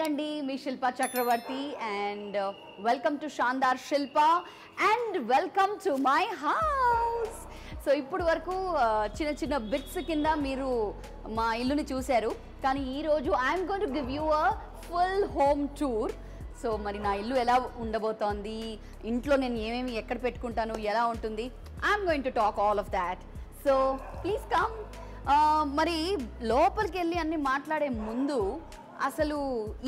నేనండి మీ శిల్ప చక్రవర్తి and welcome to Shandaar Shilpa and welcome to my house. So ఇప్పుడు వరకు చిన్న చిన్న బిట్స్ కింద మీరు మా ఇల్లుని చూశారు, కానీ ఈరోజు I'm going to give you a full home tour. So మరి నా ఇల్లు ఎలా ఉండబోతోంది, ఇంట్లో నేను ఏమేమి ఎక్కడ పెట్టుకుంటాను, ఎలా ఉంటుంది, I'm going to talk all of that. So please come. మరి లోపలికి వెళ్ళి అన్నీ మాట్లాడే ముందు అసలు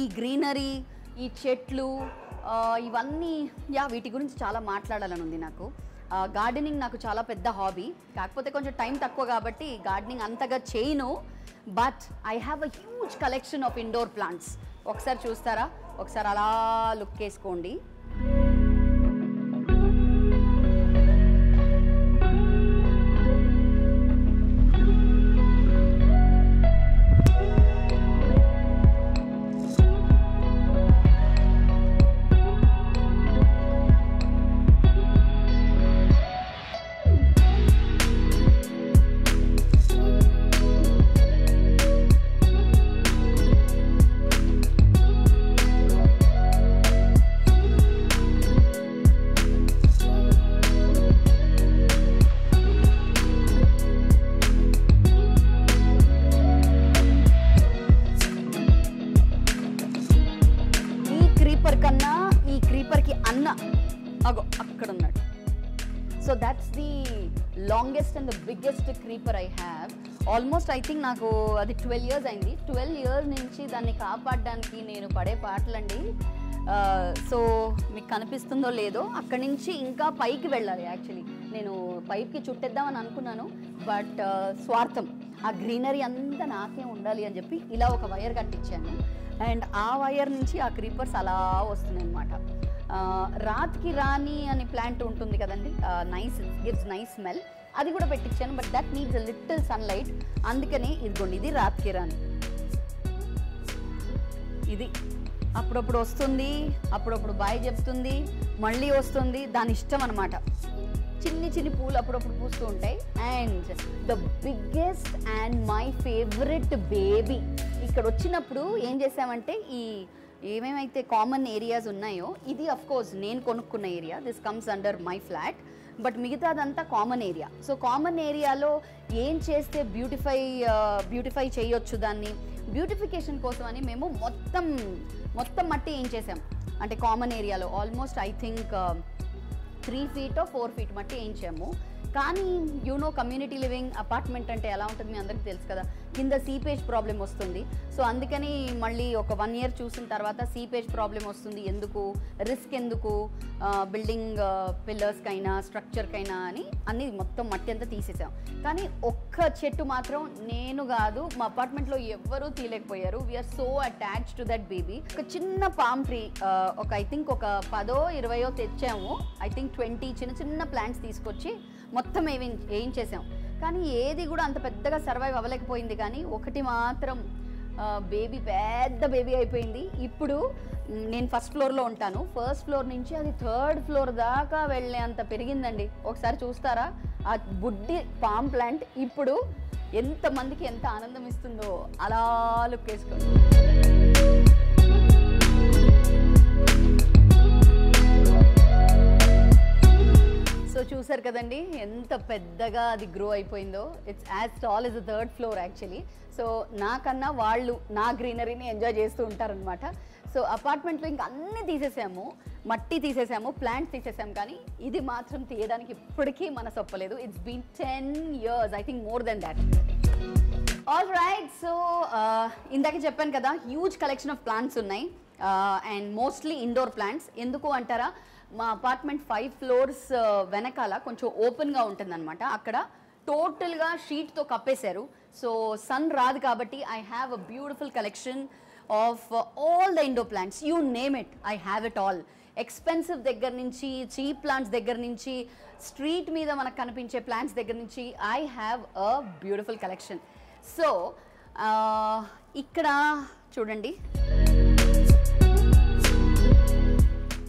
ఈ గ్రీనరీ, ఈ చెట్లు, ఇవన్నీ వీటి గురించి చాలా మాట్లాడాలని ఉంది నాకు. గార్డెనింగ్ నాకు చాలా పెద్ద హాబీ, కాకపోతే కొంచెం టైం తక్కువ కాబట్టి గార్డెనింగ్ అంతగా చేయను. But I have a huge collection of indoor plants. ఒకసారి చూస్తారా? ఒకసారి అలా లుక్ వేసుకోండి. Longest and the biggest creeper I have. Almost I think నాకు అది 12 years అయింది. 12 years నుంచి దాన్ని కాపాడడానికి నేను పడే పాటలండి. సో మీకు కనిపిస్తుందో లేదో, అక్కడి నుంచి ఇంకా పైకి వెళ్ళాలి. యాక్చువల్లీ నేను పైకి చుట్టేద్దామని అనుకున్నాను, బట్ స్వార్థం, ఆ గ్రీనరీ అంతా నాకే ఉండాలి అని చెప్పి ఇలా ఒక వైర్ కట్టించాను. అండ్ ఆ వైర్ నుంచి ఆ క్రీపర్స్ అలా వస్తున్నాయి అన్నమాట. రాత్కి రాణి అనే ప్లాంట్ ఉంటుంది కదండి, నైస్, గివ్స్ నైస్ స్మెల్, అది కూడా పెట్టించాను. But that needs a little sunlight, అందుకనే ఇదిగోండి, ఇది రాత్కి రాణి. ఇది అప్పుడప్పుడు వస్తుంది, అప్పుడప్పుడు బాయ్ చెప్తుంది, మళ్ళీ వస్తుంది, దాని ఇష్టం అనమాట. చిన్ని చిన్ని పూలు అప్పుడప్పుడు పూస్తూ ఉంటాయి. And the biggest and my favourite baby. ఇక్కడ వచ్చినప్పుడు ఏం చేసామంటే, ఈ ఏమేమైతే కామన్ ఏరియాస్ ఉన్నాయో, ఇది అఫ్ కోర్స్ నేను కొనుక్కున్న area, this comes under my flat, but మిగతాదంతా కామన్ ఏరియా. సో కామన్ ఏరియాలో ఏం చేస్తే బ్యూటిఫై చేయొచ్చు, దాన్ని బ్యూటిఫికేషన్ కోసం అని మేము మొత్తం మట్టి ఏం చేసాం అంటే, కామన్ ఏరియాలో almost I think 3 feet or 4 feet మట్టి వేయించాము. కానీ యూనో కమ్యూనిటీ లివింగ్ అపార్ట్మెంట్ అంటే ఎలా ఉంటుంది మీ అందరికీ తెలుసు కదా, కింద సీపేజ్ ప్రాబ్లం వస్తుంది. సో అందుకని మళ్ళీ ఒక 1 year చూసిన తర్వాత సీపేజ్ ప్రాబ్లం వస్తుంది, ఎందుకు రిస్క్, ఎందుకు బిల్డింగ్ పిల్లర్స్కైనా స్ట్రక్చర్కైనా అని అన్నీ మొత్తం మట్టి అంతా తీసేసాం. కానీ ఒక్క చెట్టు మాత్రం నేను కాదు, మా అపార్ట్మెంట్లో ఎవ్వరూ తీయలేకపోయారు. We're so attached to that baby. ఒక చిన్న పామ్ ట్రీ, ఒక ఐ థింక్ ఒక 10-20 తెచ్చాము, ఐ థింక్ 20 చిన్న చిన్న ప్లాంట్స్ తీసుకొచ్చి మొత్తం ఏం చేసాం. కానీ ఏది కూడా అంత పెద్దగా సర్వైవ్ అవ్వలేకపోయింది, కానీ ఒకటి మాత్రం బేబీ పెద్ద బేబీ అయిపోయింది. ఇప్పుడు నేను ఫస్ట్ ఫ్లోర్లో ఉంటాను, ఫస్ట్ ఫ్లోర్ నుంచి అది 3rd floor దాకా వెళ్ళేంత పెరిగిందండి. ఒకసారి చూస్తారా ఆ బుడ్డి పామ్ ప్లాంట్ ఇప్పుడు ఎంతమందికి ఎంత ఆనందం ఇస్తుందో? అలా లుక్ వేసుకోండి. సో చూసారు కదండి ఎంత పెద్దగా అది గ్రో అయిపోయిందో. It's as tall is the 3rd floor actually. So నాకన్నా వాళ్ళు నా గ్రీనరీని ఎంజాయ్ చేస్తూ ఉంటారనమాట. సో అపార్ట్మెంట్లో ఇంకా అన్నీ తీసేసాము, మట్టి తీసేసాము, ప్లాంట్స్ తీసేసాము, కానీ ఇది మాత్రం తీయడానికి ఇప్పటికీ మనసు ఒప్పలేదు. It's been 10 years, I think more than that. All right, so ఇందాక చెప్పాను కదా హ్యూజ్ కలెక్షన్ ఆఫ్ ప్లాంట్స్ ఉన్నాయి, అండ్ మోస్ట్లీ ఇండోర్ ప్లాంట్స్. ఎందుకు అంటారా, మా అపార్ట్మెంట్ 5 floors వెనకాల కొంచెం ఓపెన్గా ఉంటుందన్నమాట. అక్కడ టోటల్గా షీట్తో కప్పేశారు, సో సన్ రాదు కాబట్టి I have a beautiful collection of all the indoor plants. You name it, I have it all. Expensive దగ్గర నుంచి, చీప్ ప్లాంట్స్ దగ్గర నుంచి, స్ట్రీట్ మీద మనకు కనిపించే ప్లాంట్స్ దగ్గర నుంచి I have a beautiful collection. So ఇక్కడ చూడండి,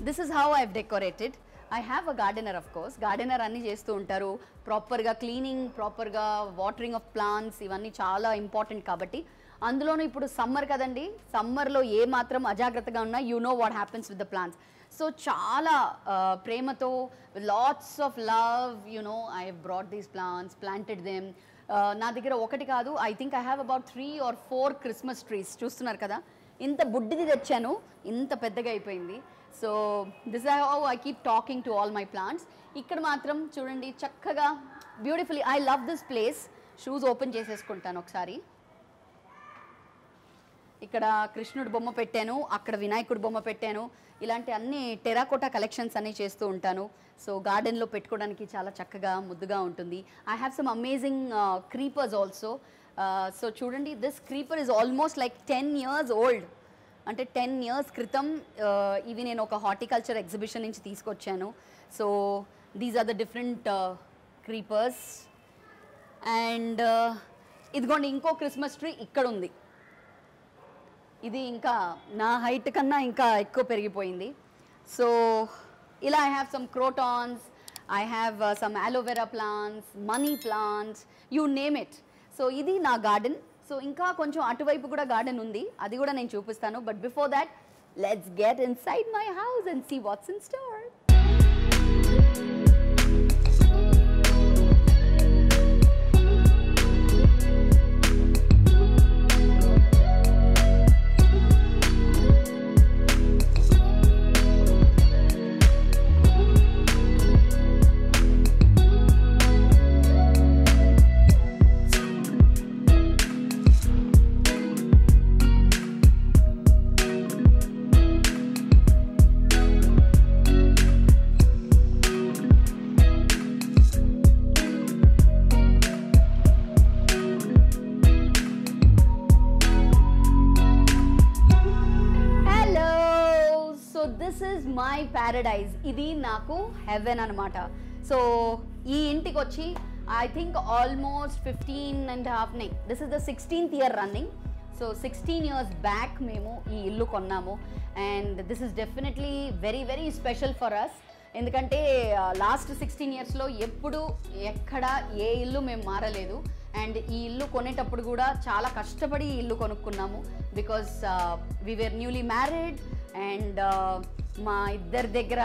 this is how I've decorated. I have a gardener of course. Gardener अन्नी చేస్తూ ఉంటారు. Proper గా cleaning, proper గా watering of plants ఇవన్నీ చాలా ఇంపార్టెంట్ కాబట్టి అందులోనూ ఇప్పుడు సమ్మర్ కదండి. సమ్మర్లో ఏ మాత్రం అజాగ్రత్తగా ఉన్నా you know what happens with the plants. So చాలా ప్రేమతో lots of love you know I have brought these plants, planted them. నా దగ్గర ఒకటి కాదు, I think I have about 3 or 4 Christmas trees. చూస్తున్నారు కదా ఇంత బుడ్డిది తెచ్చాను, ఇంత పెద్దగా అయిపోయింది. So this I how I keep talking to all my plants. ఇక్కడ మాత్రం చూడండి చక్కగా beautifully I love this place. Shoes open చేసేసుకుంటాను ఒకసారి. ఇక్కడ కృష్ణుడి బొమ్మ పెట్టాను, అక్కడ వినాయకుడి బొమ్మ పెట్టాను. ఇలాంటి అన్ని టెరాకోటా కలెక్షన్స్ అన్నీ చేస్తూ ఉంటాను. సో గార్డెన్లో పెట్టుకోవడానికి చాలా చక్కగా ముద్దుగా ఉంటుంది. I have some amazing creepers also. So చూడండి this creeper is almost like 10 years old. అంటే 10 years క్రితం ఇవి నేను ఒక హార్టికల్చర్ ఎగ్జిబిషన్ నుంచి తీసుకొచ్చాను. So these are the different creepers. And ఇదిగోండి ఇంకో క్రిస్మస్ ట్రీ ఇక్కడ ఉంది. ఇది ఇంకా నా హైట్ కన్నా ఇంకా ఎక్కువ పెరిగిపోయింది. సో ఇలా I have some crotons, I have some aloe vera plants, money plants, you name it. So ఇది నా గార్డెన్. సో ఇంకా కొంచెం అటువైపు కూడా గార్డెన్ ఉంది, అది కూడా నేను చూపిస్తాను. But before that let's get inside my house and see what's in store. My paradise, ఇది నాకు హెవెన్ అనమాట. సో ఈ ఇంటికి వచ్చి ఐ థింక్ ఆల్మోస్ట్ 15.5 నే, this is the 16th year running. So 16 years back మేము ఈ ఇల్లు కొన్నాము. And this is definitely very very special for us. ఎందుకంటే లాస్ట్ 16 yearsలో ఎప్పుడు ఎక్కడ ఏ ఇల్లు మేము మారలేదు. అండ్ ఈ ఇల్లు కొనేటప్పుడు కూడా చాలా కష్టపడి ఈ ఇల్లు కొనుక్కున్నాము. Because we were newly married and మా ఇద్దరి దగ్గర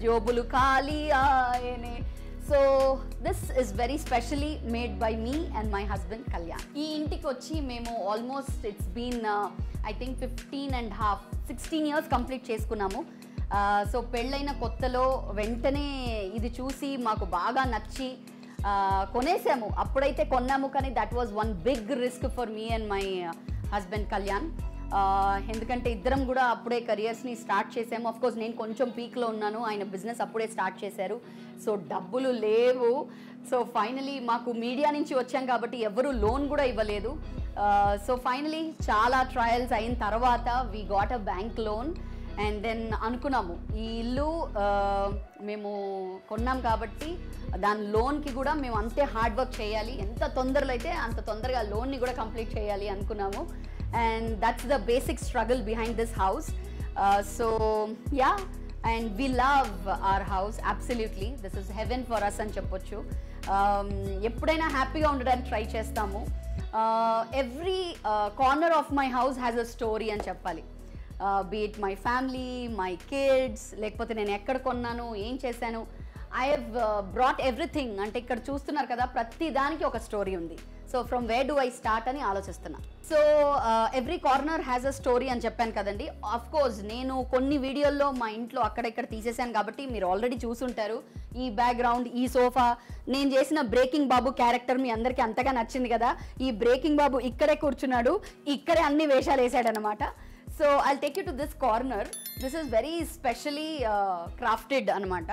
జోబులు ఖాళీ ఆయనే. So this is very specially made by me and my husband Kalyan. ఈ ఇంటికి వచ్చి మేము almost it's been I think 15.5 16 years complete చేసుకున్నాము. సో పెళ్ళైన కొత్తలో వెంటనే ఇది చూసి మాకు బాగా నచ్చి కొనేసాము. అప్పుడైతే కొన్నాము కానీ that was one big risk for me and my husband Kalyan. ఎందుకంటే ఇద్దరం కూడా అప్పుడే కెరియర్స్ని స్టార్ట్ చేసాము. అఫ్కోర్స్ నేను కొంచెం పీక్లో ఉన్నాను, ఆయన బిజినెస్ అప్పుడే స్టార్ట్ చేశారు. సో డబ్బులు లేవు. సో ఫైనలీ మాకు మీడియా నుంచి వచ్చాం కాబట్టి ఎవరు లోన్ కూడా ఇవ్వలేదు. సో ఫైనలీ చాలా ట్రయల్స్ అయిన తర్వాత we got a bank loan. And then అనుకున్నాము ఈ ఇల్లు మేము కొన్నాం కాబట్టి దాని లోన్కి కూడా మేము అంతే హార్డ్ వర్క్ చేయాలి, ఎంత తొందరలో అయితే అంత తొందరగా లోన్ని కూడా కంప్లీట్ చేయాలి అనుకున్నాము. And that's the basic struggle behind this house. So yeah, and we love our house absolutely. This is heaven for us అని చెప్పొచ్చు. ఎప్పుడైనా హ్యాపీగా ఉండడానికి ట్రై చేస్తాము. Every corner of my house has a story అని చెప్పాలి. Be it my family, my kids, లేకపోతే నేను ఎక్కడ కొన్నాను, ఏం చేశాను, I have brought everything. అంటే ఇక్కడ చూస్తున్నారు కదా ప్రతి దానికి ఒక స్టోరీ ఉంది. So from where do I start అని ఆలోచిస్తున్నా. So every corner has a story అని చెప్పాను కదండి. ఆఫ్ కోర్స్ నేను కొన్ని వీడియోల్లో మా ఇంట్లో అక్కడెక్కడ తీసేసాను కాబట్టి మీరు ఆల్రెడీ చూసుంటారు. ఈ బ్యాక్గ్రౌండ్, ఈ సోఫా, నేను చేసిన బ్రేకింగ్ బాబు క్యారెక్టర్ మీ అందరికీ అంతగా నచ్చింది కదా. ఈ బ్రేకింగ్ బాబు ఇక్కడే కూర్చున్నాడు, ఇక్కడే అన్ని వేషాలు వేసాడనమాట. So I take you to this corner. This is very specially crafted అనమాట.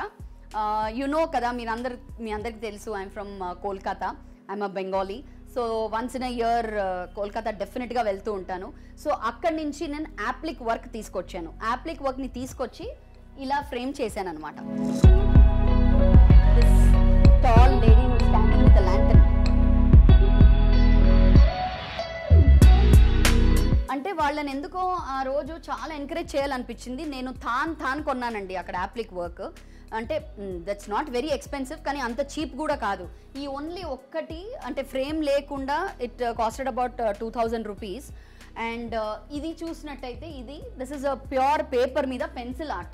యు నో కదా మీ అందరికీ తెలుసు I'm from Kolkata, I'm a Bengali. So once in a year Kolkata డెఫినెట్గా వెళ్తూ ఉంటాను. సో అక్కడి నుంచి నేను యాప్లిక్ వర్క్ తీసుకొచ్చాను. యాప్లిక్ వర్క్ని తీసుకొచ్చి ఇలా ఫ్రేమ్ చేశాను అనమాట. Tall lady who standing with a lantern, అంటే వాళ్ళని ఎందుకో ఆ రోజు చాలా ఎంకరేజ్ చేయాలనిపించింది. నేను తాన్ కొన్నానండి అక్కడ యాప్లిక్ వర్క్. అంటే దట్స్ నాట్ వెరీ ఎక్స్పెన్సివ్, కానీ అంత చీప్ కూడా కాదు. ఈ ఓన్లీ ఒక్కటి అంటే ఫ్రేమ్ లేకుండా it costed about 2000 rupees. And ఇది చూసినట్టయితే ఇది this is a pure paper మీద pencil art.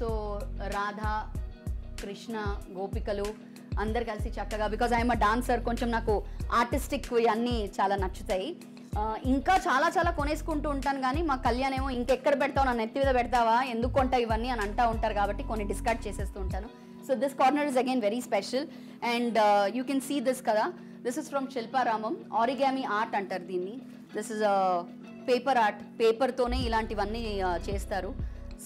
So Radha Krishna గోపికలు అందరు కలిసి చక్కగా, బికాజ్ ఐఎమ్ అ డాన్సర్, కొంచెం నాకు ఆర్టిస్టిక్ అన్నీ చాలా నచ్చుతాయి. ఇంకా చాలా చాలా కొనేసుకుంటూ ఉంటాను, కానీ మా కళ్యాణ్ ఏమో ఇంకెక్కడ పెడతావు, నా నెత్తి మీద పెడతావా, ఎందుకు కొంటావు ఇవన్నీ అని అంటూ ఉంటారు. కాబట్టి కొన్ని డిస్కార్డ్ చేసేస్తూ ఉంటాను. So this corner is again very special. And you can see this కదా, this is from Shilparamam, origami art అంటారు దీన్ని. దిస్ ఇస్ పేపర్ ఆర్ట్, పేపర్తోనే ఇలాంటివన్నీ చేస్తారు.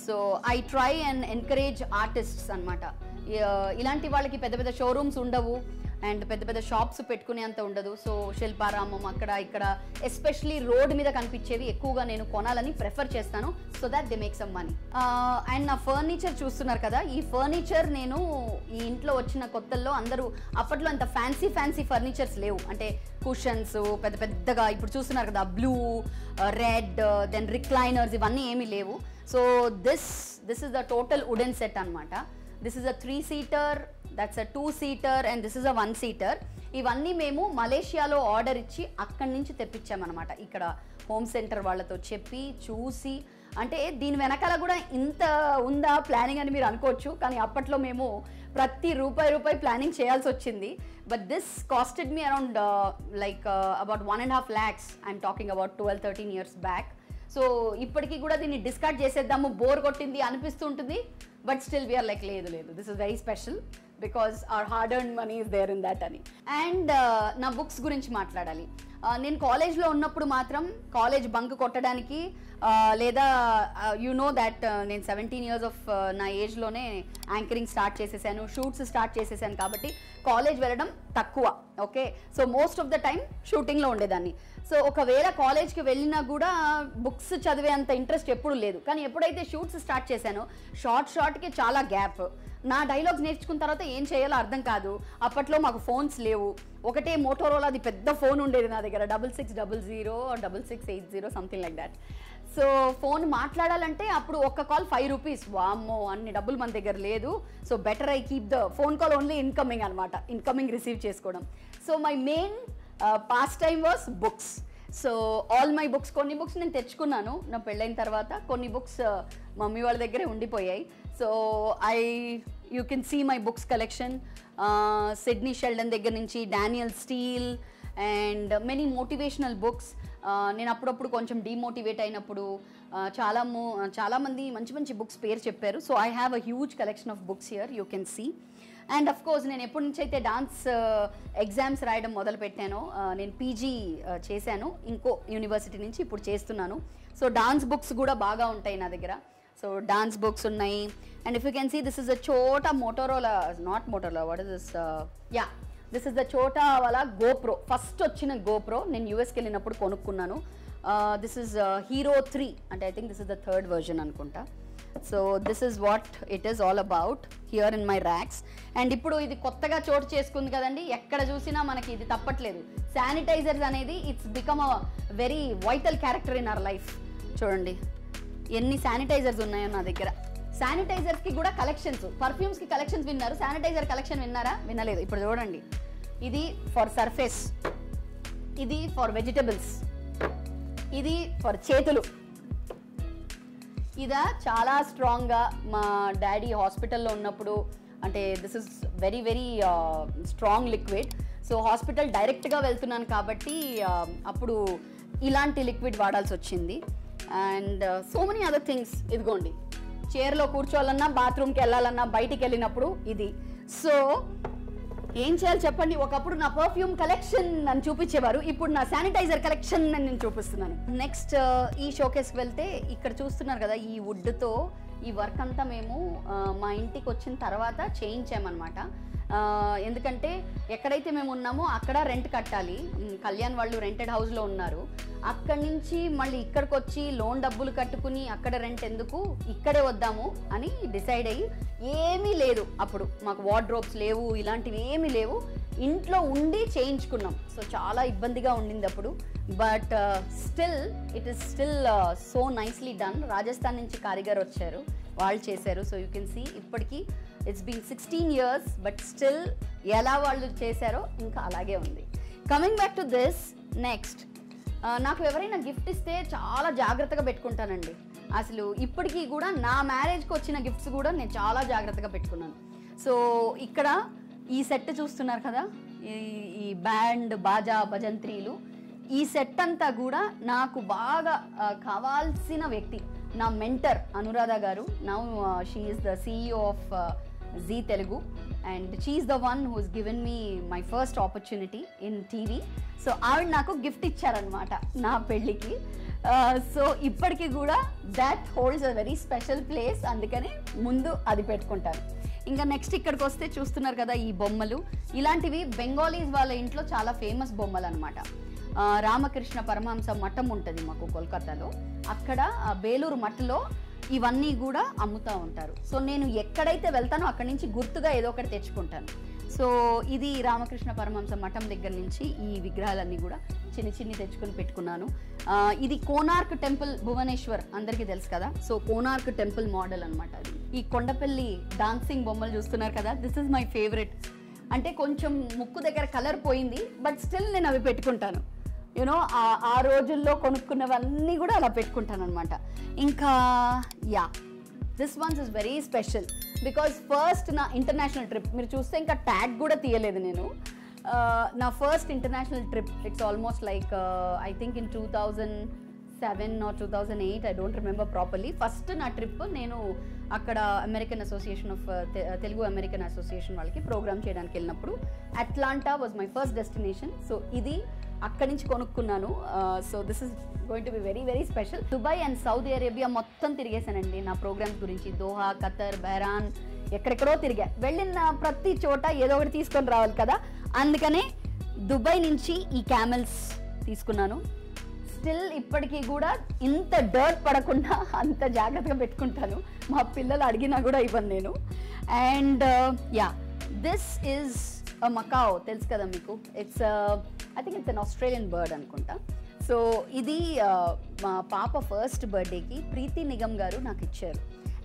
So I try and encourage artists అన్నమాట. ఇలాంటి వాళ్ళకి పెద్ద పెద్ద షోరూమ్స్ ఉండవు అండ్ పెద్ద పెద్ద షాప్స్ పెట్టుకునేంత ఉండదు. సో శిల్పారామం అక్కడ ఇక్కడ ఎస్పెషలీ రోడ్ మీద కనిపించేవి ఎక్కువగా నేను కొనాలని ప్రిఫర్ చేస్తాను, so that they make some money. And నా ఫర్నిచర్ చూస్తున్నారు కదా, ఈ ఫర్నిచర్ నేను ఈ ఇంట్లో వచ్చిన కొత్తల్లో అందరూ అప్పట్లో అంత ఫ్యాన్సీ ఫ్యాన్సీ ఫర్నిచర్స్ లేవు, అంటే కుషన్స్ పెద్ద పెద్దగా ఇప్పుడు చూస్తున్నారు కదా బ్లూ రెడ్ దెన్ రిక్లైనర్స్ ఇవన్నీ ఏమీ లేవు. So this is the total wooden set అన్నమాట. This is a 3-seater, that's a 2-seater and this is a 1-seater. ఇవన్నీ మేము మలేషియాలో ఆర్డర్ ఇచ్చి అక్కడి నుంచి తెప్పించామన్నమాట. ఇక్కడ హోమ్ సెంటర్ వాళ్ళతో చెప్పి చూసి, అంటే దీని వెనకాల కూడా ఇంత ఉందా ప్లానింగ్ అని మీరు అనుకోవచ్చు, కానీ అప్పట్లో మేము ప్రతి రూపాయి ప్లానింగ్ చేయాల్సి వచ్చింది. But this costed me around like about 1.5 lakhs. I'm talking about 12-13 years back. So ఇప్పటికీ కూడా దీన్ని డిస్కార్డ్ చేసేద్దాము బోర్ కొట్టింది అనిపిస్తుంటుంది, బట్ స్టిల్ వీఆర్ లైక్ లేదు this is very special because our hard earn money is there in that అని. And నా books గురించి మాట్లాడాలి. నేను కాలేజ్లో ఉన్నప్పుడు మాత్రం కాలేజ్ బంక్ కొట్టడానికి లేదా యు నో దట్ నేను 17 years ఆఫ్ నా ఏజ్లోనే యాంకరింగ్ స్టార్ట్ చేసేసాను, షూట్స్ స్టార్ట్ చేసేసాను. కాబట్టి కాలేజ్ వెళ్ళడం తక్కువ, okay. So most of the time షూటింగ్లో ఉండేదాన్ని. సో ఒకవేళ కాలేజ్కి వెళ్ళినా కూడా బుక్స్ చదివే అంత ఇంట్రెస్ట్ ఎప్పుడు లేదు. కానీ ఎప్పుడైతే షూట్స్ స్టార్ట్ చేశానో షార్ట్కి చాలా గ్యాప్. నా డైలాగ్స్ నేర్చుకున్న తర్వాత ఏం చేయాలో అర్థం కాదు. అప్పట్లో మాకు ఫోన్స్ లేవు, ఒకటే మోటోరోలాది పెద్ద ఫోన్ ఉండేది నా దగ్గర, 6600 6680 something like that. So phone మాట్లాడాలంటే అప్పుడు ఒక్క కాల్ 5 రూపీస్. వామ్మో అన్ని డబ్బులు మన దగ్గర లేదు. So better I keep the phone call only incoming అనమాట, ఇన్కమింగ్ రిసీవ్ చేసుకోవడం. So my main pastime was books. So all my books, కొన్ని బుక్స్ నేను తెచ్చుకున్నాను నా పెళ్ళైన తర్వాత, కొన్ని బుక్స్ మమ్మీ వాళ్ళ దగ్గరే ఉండిపోయాయి. So you can see my books collection. Sidney Sheldon దగ్గర నుంచి Danielle Steel and many motivational books. నేను అప్పుడప్పుడు కొంచెం డిమోటివేట్ అయినప్పుడు చాలామంది మంచి మంచి బుక్స్ పేరు చెప్పారు. So I have a huge collection of books here, you can see. And of course నేను ఎప్పటి నుంచి అయితే డాన్స్ ఎగ్జామ్స్ రాయడం మొదలు పెట్టానో, నేను పీజీ చేశాను ఇంకో యూనివర్సిటీ నుంచి, ఇప్పుడు చేస్తున్నాను. సో డాన్స్ బుక్స్ కూడా బాగా ఉంటాయి నా దగ్గర. సో డాన్స్ బుక్స్ ఉన్నాయి. And if you can see this is a చోటా Motorola, not Motorola, what is this, yeah this is the చోటా వాళ్ళ గోప్రో, ఫస్ట్ వచ్చిన గోప్రో నేను యూఎస్కి వెళ్ళినప్పుడు కొనుక్కున్నాను. దిస్ ఇస్ హీరో 3, అంటే I think this is the 3rd version అనుకుంటా. So this is what it is all about here in my racks. And ఇప్పుడు ఇది కొత్తగా చోటు చేసుకుంది కదండి, ఎక్కడ చూసినా మనకి ఇది తప్పట్లేదు. శానిటైజర్స్ అనేది it's become a very vital character in our life. చూడండి ఎన్ని శానిటైజర్స్ ఉన్నాయో నా దగ్గర. శానిటైజర్స్కి కూడా కలెక్షన్స్, పర్ఫ్యూమ్స్కి కలెక్షన్స్ విన్నారు, శానిటైజర్ కలెక్షన్ విన్నారా? వినలేదు. ఇప్పుడు చూడండి, ఇది ఫర్ సర్ఫేస్, ఇది ఫర్ వెజిటబుల్స్, ఇది ఫర్ చేతులు. ఇదా చాలా స్ట్రాంగ్గా మా డాడీ హాస్పిటల్లో ఉన్నప్పుడు, అంటే this is very very strong liquid. So hospital డైరెక్ట్గా వెళ్తున్నాను కాబట్టి అప్పుడు ఇలాంటి లిక్విడ్ వాడాల్సి వచ్చింది. And so many other things. ఇదిగోండి, చైర్లో కూర్చోవాలన్నా బాత్రూమ్కి వెళ్ళాలన్నా బయటికి వెళ్ళినప్పుడు ఇది. సో ఏం చేయాలి చెప్పండి? ఒకప్పుడు నా పర్ఫ్యూమ్ కలెక్షన్ నన్ను చూపించేవారు, ఇప్పుడు నా శానిటైజర్ కలెక్షన్ నేను చూపిస్తున్నాను. నెక్స్ట్ ఈ షోకేస్కి వెళ్తే ఇక్కడ చూస్తున్నారు కదా, ఈ వుడ్తో ఈ వర్క్ అంతా మేము మా ఇంటికి వచ్చిన తర్వాత చేయించామన్నమాట. ఎందుకంటే ఎక్కడైతే మేము ఉన్నామో అక్కడ రెంట్ కట్టాలి, కళ్యాణ్ వాళ్ళు రెంటెడ్ హౌస్లో ఉన్నారు. అక్కడి నుంచి మళ్ళీ ఇక్కడికి వచ్చి లోన్ డబ్బులు కట్టుకుని అక్కడ రెంట్ ఎందుకు, ఇక్కడే వద్దాము అని డిసైడ్ అయ్యి. ఏమీ లేదు అప్పుడు మాకు, వార్డ్రోబ్స్ లేవు, ఇలాంటివి ఏమీ లేవు. ఇంట్లో ఉండి చేయించుకున్నాం. సో చాలా ఇబ్బందిగా ఉండింది అప్పుడు, but still it is still so nicely done. Rajasthan నుంచి కారిగర్ వచ్చారు, వాళ్ళు చేశారు. సో యూ కెన్ సీ ఇప్పటికీ it's been 16 years, but still ఎలా వాళ్ళు చేశారో ఇంకా అలాగే ఉంది. Coming back to this, next నాకు ఎవరైనా గిఫ్ట్ ఇస్తే చాలా జాగ్రత్తగా పెట్టుకుంటానండి. అసలు ఇప్పటికీ కూడా నా మ్యారేజ్కి వచ్చిన గిఫ్ట్స్ కూడా నేను చాలా జాగ్రత్తగా పెట్టుకున్నాను. సో ఇక్కడ ఈ సెట్ చూస్తున్నారు కదా, ఈ బ్యాండ్, బాజా, భజంత్రీలు, ఈ సెట్ అంతా కూడా నాకు బాగా కావాల్సిన వ్యక్తి, నా మెంటర్ అనురాధ గారు. Now she is the CEO of Zee Telugu, and she is the one who is given me my first opportunity in TV. So ఆవిడ నాకు గిఫ్ట్ ఇచ్చారనమాట నా పెళ్ళికి. సో ఇప్పటికీ కూడా that holds a very special place, అందుకని ముందు అది పెట్టుకుంటాను. ఇంకా నెక్స్ట్ ఇక్కడికి వస్తే చూస్తున్నారు కదా ఈ బొమ్మలు, ఇలాంటివి బెంగాలీస్ వాళ్ళ ఇంట్లో చాలా ఫేమస్ బొమ్మలు అనమాట. రామకృష్ణ పరమహంస మఠం ఉంటుంది మాకు కోల్కతాలో, అక్కడ బేలూరు మఠలో ఇవన్నీ కూడా అమ్ముతూ ఉంటారు. సో నేను ఎక్కడైతే వెళ్తానో అక్కడి నుంచి గుర్తుగా ఏదో ఒకటి తెచ్చుకుంటాను. సో ఇది రామకృష్ణ పరమహంస మఠం దగ్గర నుంచి ఈ విగ్రహాలన్నీ కూడా చిన్న చిన్ని తెచ్చుకొని పెట్టుకున్నాను. ఇది కోనార్క్ టెంపుల్, భువనేశ్వర్ అందరికీ తెలుసు కదా. సో కోనార్క్ టెంపుల్ మోడల్ అనమాట. ఈ కొండపల్లి డాన్సింగ్ బొమ్మలు చూస్తున్నారు కదా, దిస్ ఇస్ మై ఫేవరెట్. అంటే కొంచెం ముక్కు దగ్గర కలర్ పోయింది, బట్ స్టిల్ నేను అవి పెట్టుకుంటాను. యూనో ఆ రోజుల్లో కొనుక్కున్నవన్నీ కూడా అలా పెట్టుకుంటాను అనమాట. ఇంకా yeah, this ones is very special because first నా ఇంటర్నేషనల్ ట్రిప్, మీరు చూస్తే ఇంకా ట్యాగ్ కూడా తీయలేదు నేను. నా first international trip, it's almost like I think in 2007 or 2008, I don't remember properly. First నా ట్రిప్ నేను అక్కడ American association of Telugu American association వాళ్ళకి ప్రోగ్రామ్ చేయడానికి వెళ్ళినప్పుడు Atlanta was my first destination. So ఇది అక్కడి నుంచి కొనుక్కున్నాను. So this is going to be very very special. Dubai and Saudi Arabia మొత్తం తిరిగేశానండి నా ప్రోగ్రామ్స్ గురించి. దోహా, ఖతర్, బహ్రాన్, ఎక్కడెక్కడో తిరిగా. వెళ్ళిన ప్రతి చోట ఏదో ఒకటి తీసుకొని రావాలి కదా, అందుకనే దుబాయ్ నుంచి ఈ క్యామెల్స్ తీసుకున్నాను. స్టిల్ ఇప్పటికీ కూడా ఇంత డర్ట్ పడకుండా అంత జాగ్రత్తగా పెట్టుకుంటాను, మా పిల్లలు అడిగినా కూడా ఇవ్వను నేను. And yeah, this is macaw, తెలుసు కదా మీకు. It's I think it's an Australian bird అనుకుంటా. సో ఇది మా పాప ఫస్ట్ బర్త్డేకి ప్రీతి నిగమ్ గారు నాకు ఇచ్చారు.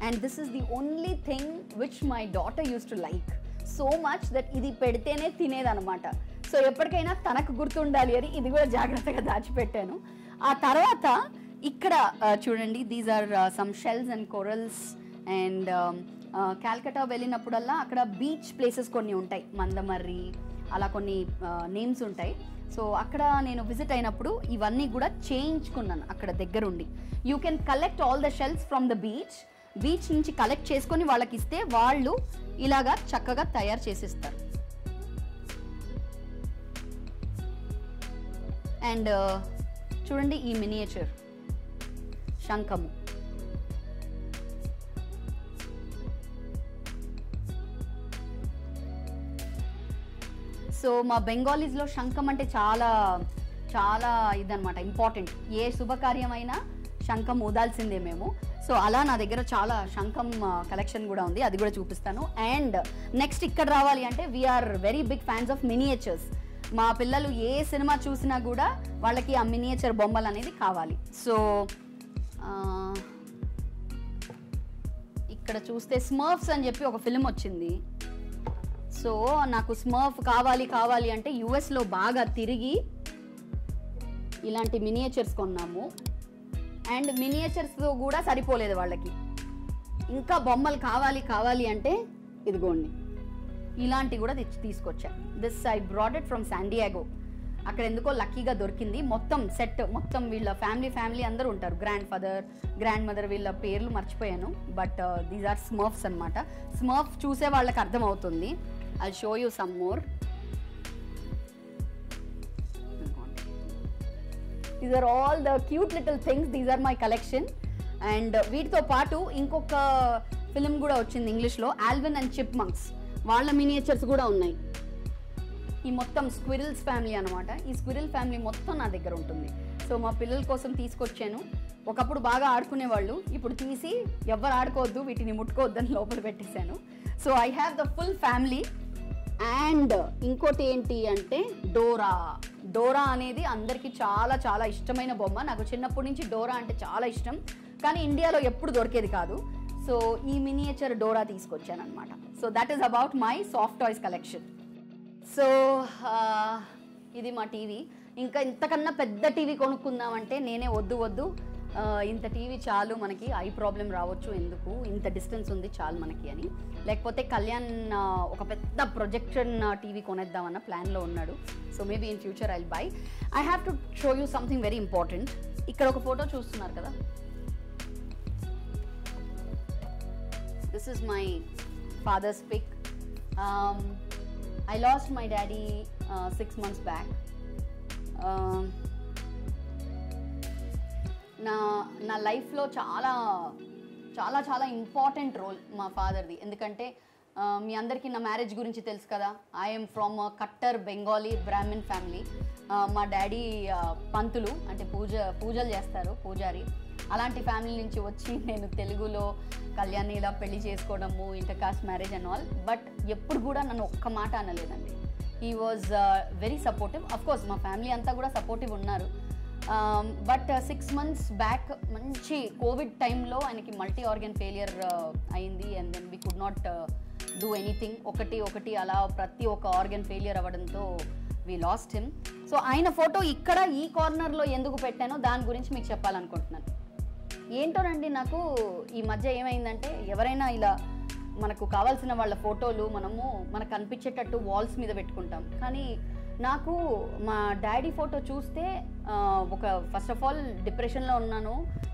And this is the only thing which my daughter use to like so much that ఇది పెడితేనే తినేదనమాట. సో ఎప్పటికైనా తనకు గుర్తుండాలి అని ఇది కూడా జాగ్రత్తగా దాచిపెట్టాను. ఆ తర్వాత ఇక్కడ చూడండి, these are some shells and corals. And Calcutta వెళ్ళినప్పుడల్లా అక్కడ బీచ్ ప్లేసెస్ కొన్ని ఉంటాయి, మందమర్రి, అలా కొన్ని నేమ్స్ ఉంటాయి. సో అక్కడ నేను విజిట్ అయినప్పుడు ఇవన్నీ కూడా చేయించుకున్నాను అక్కడ దగ్గరుండి. You can collect all the shells from the beach, beach నుంచి కలెక్ట్ చేసుకొని వాళ్ళకి ఇస్తే వాళ్ళు ఇలాగా చక్కగా తయారు చేసిస్తారు. అండ్ చూడండి ఈ మినియేచర్ శంఖము. సో మా బెంగాలీస్లో శంఖం అంటే చాలా చాలా ఇదనమాట, ఇంపార్టెంట్. ఏ శుభకార్యమైనా శంఖం ఊదాల్సిందే మేము. సో అలా నా దగ్గర చాలా శంఖం కలెక్షన్ కూడా ఉంది, అది కూడా చూపిస్తాను. అండ్ నెక్స్ట్ ఇక్కడ రావాలి అంటే we are very big fans of miniatures. మా పిల్లలు ఏ సినిమా చూసినా కూడా వాళ్ళకి ఆ మినియేచర్ బొమ్మలు అనేది కావాలి. సో ఇక్కడ చూస్తే స్మర్ఫ్స్ అని చెప్పి ఒక ఫిల్మ్ వచ్చింది. సో నాకు స్మర్ఫ్ కావాలి కావాలి అంటే యుఎస్లో బాగా తిరిగి ఇలాంటి మినియేచర్స్ కొన్నాము. అండ్ మినియేచర్స్తో కూడా సరిపోలేదు వాళ్ళకి, ఇంకా బొమ్మలు కావాలి కావాలి అంటే ఇదిగోండి ఇలాంటివి కూడా తీసుకొచ్చా. This I brought it from San Diego, అక్కడ ఎందుకో లక్కీగా దొరికింది. మొత్తం సెట్, మొత్తం వీళ్ళ ఫ్యామిలీ అందరూ ఉంటారు, గ్రాండ్ ఫాదర్, గ్రాండ్ మదర్, వీళ్ళ పేర్లు మర్చిపోయాను. బట్ దీస్ ఆర్ స్మర్ఫ్స్ అనమాట. స్మర్ఫ్ చూసే వాళ్ళకి అర్థమవుతుంది. I'll show you some more. These are all the cute little things. These are my collection. And వీటితో పాటు ఇంకొక ఫిల్మ్ కూడా వచ్చింది ఇంగ్లీష్లో, ఆల్విన్ అండ్ చిప్మంక్స్, వాళ్ళ మినియేచర్స్ కూడా ఉన్నాయి. ఈ మొత్తం స్క్విరిల్స్ ఫ్యామిలీ అనమాట. ఈ స్క్విరిల్ ఫ్యామిలీ మొత్తం నా దగ్గర ఉంటుంది. సో మా పిల్లల కోసం తీసుకొచ్చాను. ఒకప్పుడు బాగా ఆడుకునేవాళ్ళు, ఇప్పుడు తీసి ఎవరు ఆడుకోవద్దు, వీటిని ముట్టుకోవద్దని లోపల పెట్టేశాను. So I have the full family. And ఇంకోటి ఏంటి అంటే డోరా. డోరా అనేది అందరికీ చాలా చాలా ఇష్టమైన బొమ్మ. నాకు చిన్నప్పటి నుంచి డోరా అంటే చాలా ఇష్టం, కానీ ఇండియాలో ఎప్పుడు దొరికేది కాదు. సో ఈ మినియేచర్ డోరా తీసుకొచ్చాను అనమాట. So that is about my soft toys collection. So ఇది మా టీవీ. ఇంకా ఇంతకన్నా పెద్ద టీవీ కొనుక్కుందామంటే నేనే వద్దు వద్దు, ఇంత టీవీ చాలు, మనకి ఐ ప్రాబ్లం రావచ్చు, ఎందుకు ఇంత డిస్టెన్స్ ఉంది చాలు మనకి అని. లేకపోతే కళ్యాణ్ ఒక పెద్ద ప్రొజెక్షన్ టీవీ కొనేద్దామన్న ప్లాన్లో ఉన్నాడు. So maybe in future I'll buy. I have to show you something very important. ఇక్కడ ఒక ఫోటో చూస్తున్నారు కదా, this is my father's pic. I lost my daddy 6 months back. నా లైఫ్లో చాలా చాలా చాలా ఇంపార్టెంట్ రోల్ మా ఫాదర్ది. ఎందుకంటే మీ అందరికీ నా మ్యారేజ్ గురించి తెలుసు కదా. ఐఎమ్ ఫ్రమ్ కట్టర్ బెంగాలీ బ్రాహ్మణ్ ఫ్యామిలీ. మా డాడీ పంతులు అంటే పూజలు చేస్తారు, పూజారి. అలాంటి ఫ్యామిలీ నుంచి వచ్చి నేను తెలుగులో కళ్యాణ్ ఇలా పెళ్లి చేసుకోవడము, inter caste marriage and all, but ఎప్పుడు కూడా నన్ను ఒక్క మాట అనలేదండి. He was very supportive. Of course మా ఫ్యామిలీ అంతా కూడా సపోర్టివ్ ఉన్నారు. బట్ 6 months బ్యాక్ మంచి కోవిడ్ టైంలో ఆయనకి మల్టీ ఆర్గన్ ఫెయిలియర్ అయింది. And then we could not do anything. ఒకటి అలా ప్రతి ఒక్క ఆర్గన్ ఫెయిలియర్ అవ్వడంతో వీ లాస్ట్ హిమ్. సో ఆయన ఫోటో ఇక్కడ ఈ కార్నర్లో ఎందుకు పెట్టానో దాని గురించి మీకు చెప్పాలనుకుంటున్నాను. ఏంటోనండి నాకు ఈ మధ్య ఏమైందంటే, ఎవరైనా ఇలా మనకు కావాల్సిన వాళ్ళ ఫోటోలు మనకు కనిపించేటట్టు వాల్స్ మీద పెట్టుకుంటాం. కానీ నాకు మా డాడీ ఫోటో చూస్తే ఒక ఫస్ట్ ఆఫ్ ఆల్ డిప్రెషన్లో ఉన్నాను,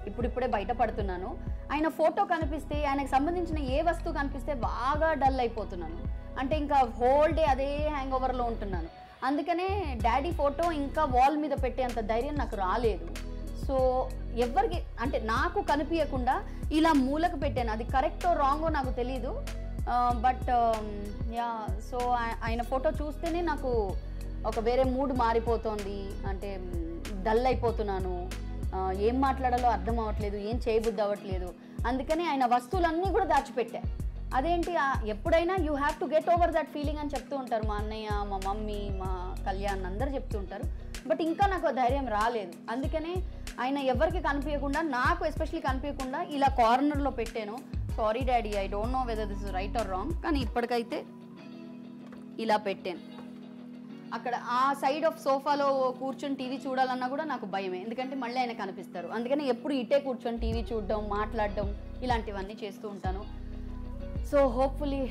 ఇప్పుడిప్పుడే బయటపడుతున్నాను. ఆయన ఫోటో కనిపిస్తే, ఆయనకు సంబంధించిన ఏ వస్తువు కనిపిస్తే బాగా డల్ అయిపోతున్నాను. అంటే ఇంకా హోల్ డే అదే హ్యాంగ్ ఓవర్లో ఉంటున్నాను. అందుకనే డాడీ ఫోటో ఇంకా వాల్ మీద పెట్టేంత ధైర్యం నాకు రాలేదు. సో ఎవరికి అంటే నాకు కనిపించకుండా ఇలా మూలకు పెట్టాను. అది కరెక్టో రాంగో నాకు తెలీదు, బట్ యా. సో ఆయన ఫోటో చూస్తేనే నాకు ఒక వేరే మూడ్ మారిపోతుంది. అంటే డల్ అయిపోతున్నాను, ఏం మాట్లాడాలో అర్థం అవ్వట్లేదు, ఏం చేయబుద్ధి అవ్వట్లేదు. అందుకని ఆయన వస్తువులన్నీ కూడా దాచిపెట్టా. అదేంటి, ఎప్పుడైనా you have to get over that feeling అని చెప్తూ ఉంటారు మా అన్నయ్య, మా మమ్మీ, మా కళ్యాణ్ అందరూ చెప్తూ ఉంటారు. బట్ ఇంకా నాకు ధైర్యం రాలేదు. అందుకనే ఆయన ఎవరికి కనిపించకుండా, నాకు ఎస్పెషల్లీ కనిపించకుండా ఇలా కార్నర్లో పెట్టాను. Sorry daddy, I don't know whether this is right or wrong, కానీ ఇప్పటికైతే ఇలా పెట్టాను. అక్కడ ఆ సైడ్ ఆఫ్ సోఫాలో కూర్చొని టీవీ చూడాలన్నా కూడా నాకు భయమే, ఎందుకంటే మళ్ళీ ఆయన కనిపిస్తారు. అందుకని ఎప్పుడు ఇటే కూర్చొని టీవీ చూడడం, మాట్లాడడం ఇలాంటివన్నీ చేస్తూ ఉంటాను. సో హోప్ఫుల్లీ